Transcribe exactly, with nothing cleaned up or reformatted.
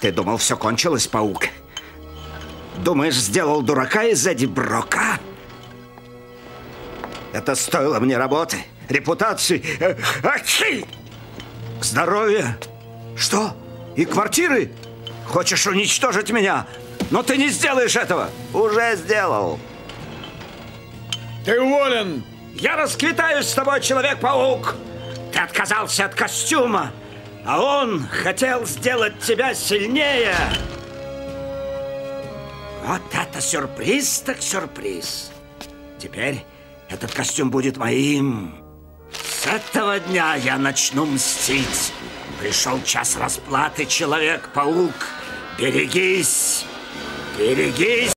Ты думал, все кончилось, паук? Думаешь, сделал дурака из Эдди Брока? Это стоило мне работы, репутации, здоровья, что? И квартиры? Хочешь уничтожить меня? Но ты не сделаешь этого! Уже сделал. Ты уволен! Я расквитаюсь с тобой, Человек-паук! Ты отказался от костюма, а он хотел сделать тебя сильнее. Вот это сюрприз, так сюрприз. Теперь этот костюм будет моим. С этого дня я начну мстить. Пришел час расплаты, Человек-паук. Берегись! Берегись!